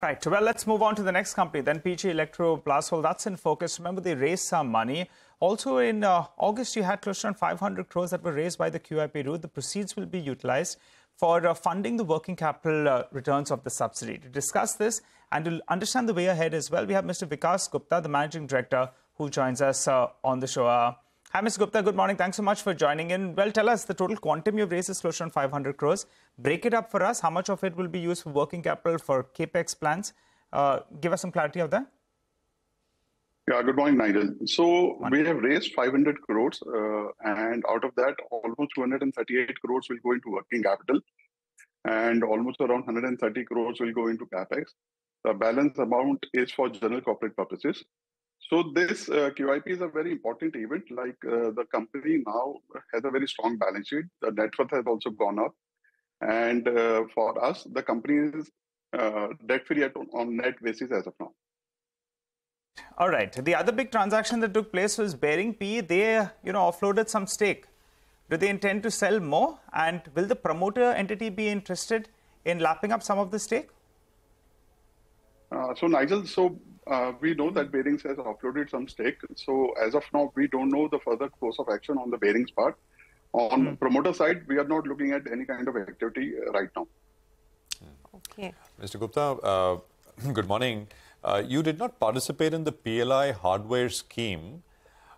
Right. Well, let's move on to the next company. Then PG Electroplast. Well, that's in focus. Remember, they raised some money. Also, in August, you had close to 500 crores that were raised by the QIP route. The proceeds will be utilized for funding the working capital returns of the subsidy. To discuss this and to understand the way ahead as well, we have Mr. Vikas Gupta, the Managing Director, who joins us on the show. Hi, Mr. Gupta. Good morning. Thanks so much for joining in. Well, tell us, the total quantum you've raised is close to 500 crores. Break it up for us. How much of it will be used for working capital, for capex plans? Give us some clarity of that. Yeah, good morning, Nigel. So we have raised 500 crores, and out of that, almost 238 crores will go into working capital, and almost around 130 crores will go into capex. The balance amount is for general corporate purposes. So this QIP is a very important event. Like the company now has a very strong balance sheet. The net worth has also gone up. And for us, the company is debt-free on net basis as of now. All right. The other big transaction that took place was Bearing P. They, offloaded some stake. Do they intend to sell more? And will the promoter entity be interested in lapping up some of the stake? So, Nigel, we know that Bearings has offloaded some stake. So as of now, we don't know the further course of action on the Bearings part. On the promoter side, we are not looking at any kind of activity right now. Okay. Mr. Gupta, good morning. You did not participate in the PLI hardware scheme.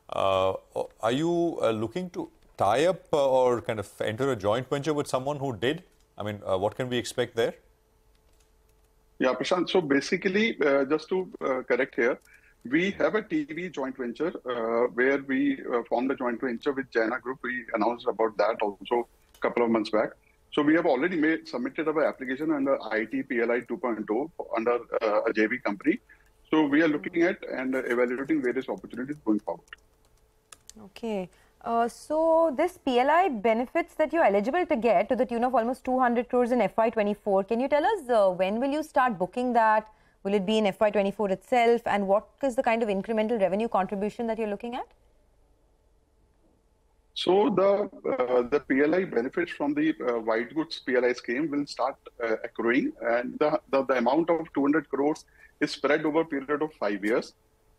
Are you looking to tie up or kind of enter a joint venture with someone who did? I mean, what can we expect there? Yeah, Prashant. So basically, just to correct here, we have a TV joint venture where we formed a joint venture with Jaina Group. We announced about that also a couple of months back. So we have already submitted our application under IT PLI 2.0 under a JV company. So we are looking at and evaluating various opportunities going forward. Okay. So this PLI benefits that you're eligible to get to the tune of almost 200 crores in FY24, can you tell us when will you start booking that? Will it be in FY24 itself? And what is the kind of incremental revenue contribution that you're looking at? So the PLI benefits from the white goods PLI scheme will start accruing, and the amount of 200 crores is spread over a period of 5 years.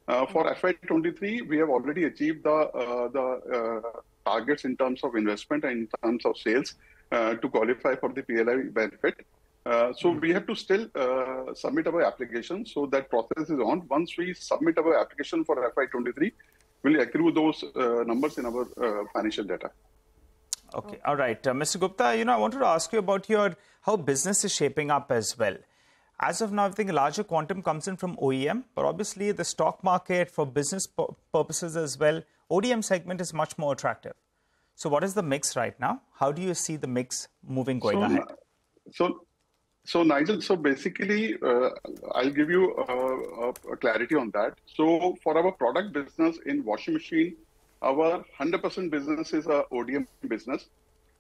For FY23, we have already achieved the targets in terms of investment and in terms of sales to qualify for the PLI benefit. So we have to still submit our application. So that process is on. Once we submit our application for FY23, we'll accrue those numbers in our financial data. Okay. All right. Mr. Gupta, I wanted to ask you about how business is shaping up as well. As of now, I think a larger quantum comes in from OEM, but obviously the stock market for business purposes as well, ODM segment is much more attractive. So what is the mix right now? How do you see the mix moving ahead? So Nigel, so basically, I'll give you clarity on that. So for our product business in washing machine, our 100% business is a ODM business.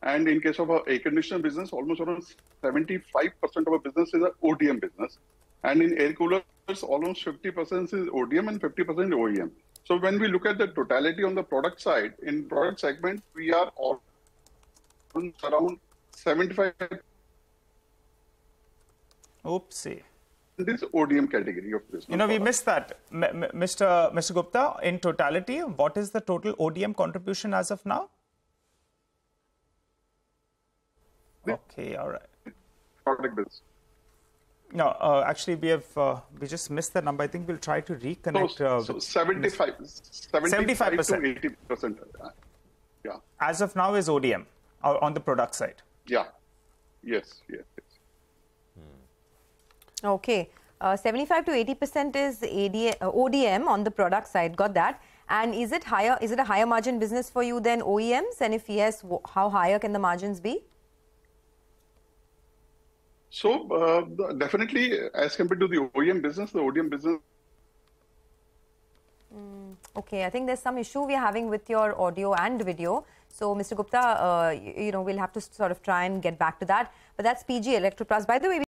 And in case of our air conditioner business, almost around 75% of our business is an ODM business. And in air coolers, almost 50% is ODM and 50% OEM. So when we look at the totality on the product side, in product segment, we are around 75%. Oopsie. This ODM category of business. We missed that. Mr. Gupta, in totality, what is the total ODM contribution as of now? Okay, all right. Product business. No, actually, we just missed that number. I think we'll try to reconnect. So 75% to 80%. Yeah. As of now, is ODM on the product side. Yeah. Yes. Okay, 75 to 80% is ODM on the product side. Got that. And is it higher? Is it a higher margin business for you than OEMs? And if yes, how higher can the margins be? So definitely, as compared to the OEM business, the ODM business. Okay, I think there's some issue we're having with your audio and video. So, Mr. Gupta, we'll have to sort of try and get back to that. But that's PG Electroplast. By the way,